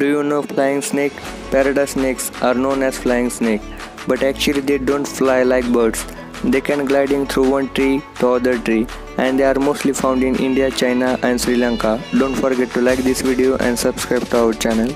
Do you know flying snake? Paradise snakes are known as flying snake, but actually they don't fly like birds. They can gliding through one tree to other tree, and they are mostly found in India, China and Sri Lanka. Don't forget to like this video and subscribe to our channel.